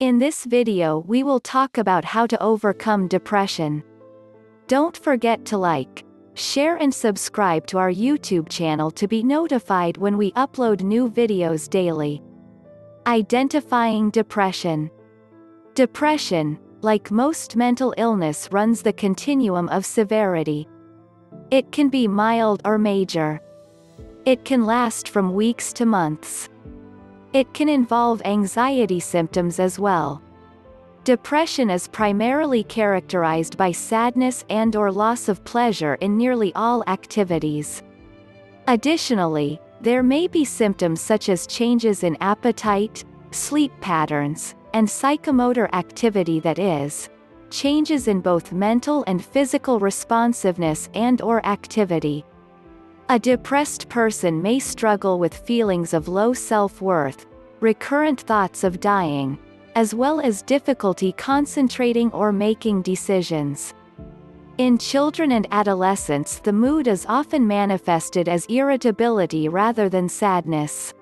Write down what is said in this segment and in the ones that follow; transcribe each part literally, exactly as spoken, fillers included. In this video we will talk about how to overcome depression. Don't forget to like, share and subscribe to our YouTube channel to be notified when we upload new videos daily. Identifying depression. Depression, like most mental illness, runs the continuum of severity. It can be mild or major. It can last from weeks to months. It can involve anxiety symptoms as well. Depression is primarily characterized by sadness and or loss of pleasure in nearly all activities. Additionally, there may be symptoms such as changes in appetite, sleep patterns, and psychomotor activity, that is, changes in both mental and physical responsiveness and or activity. A depressed person may struggle with feelings of low self-worth, recurrent thoughts of dying, as well as difficulty concentrating or making decisions. In children and adolescents, the mood is often manifested as irritability rather than sadness.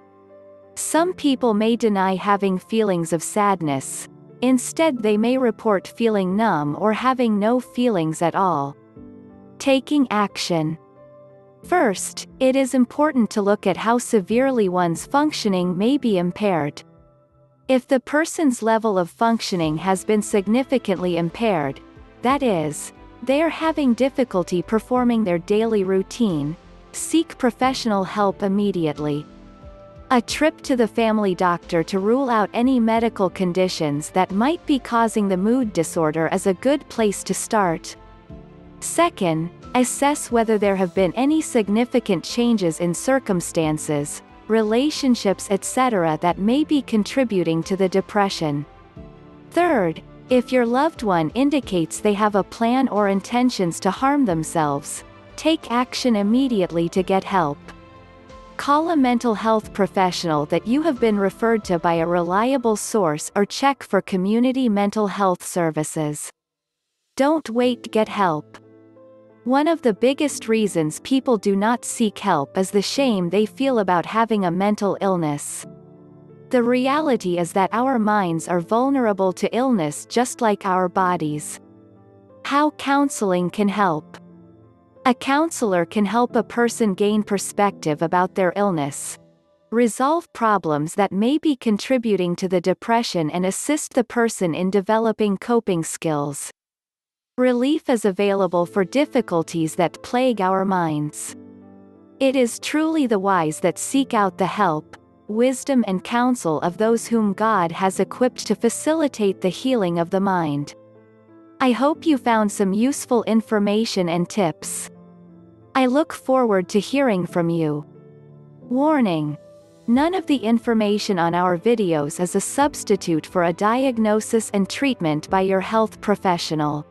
Some people may deny having feelings of sadness. Instead, they may report feeling numb or having no feelings at all. Taking action. First, it is important to look at how severely one's functioning may be impaired. If the person's level of functioning has been significantly impaired, that is, they are having difficulty performing their daily routine, seek professional help immediately. A trip to the family doctor to rule out any medical conditions that might be causing the mood disorder is a good place to start. Second, assess whether there have been any significant changes in circumstances, relationships, et cetera that may be contributing to the depression. Third, if your loved one indicates they have a plan or intentions to harm themselves, take action immediately to get help. Call a mental health professional that you have been referred to by a reliable source or check for community mental health services. Don't wait, get help. One of the biggest reasons people do not seek help is the shame they feel about having a mental illness. The reality is that our minds are vulnerable to illness just like our bodies. How counseling can help. A counselor can help a person gain perspective about their illness, resolve problems that may be contributing to the depression, and assist the person in developing coping skills. Relief is available for difficulties that plague our minds. It is truly the wise that seek out the help, wisdom and counsel of those whom God has equipped to facilitate the healing of the mind. I hope you found some useful information and tips. I look forward to hearing from you. Warning: none of the information on our videos is a substitute for a diagnosis and treatment by your health professional.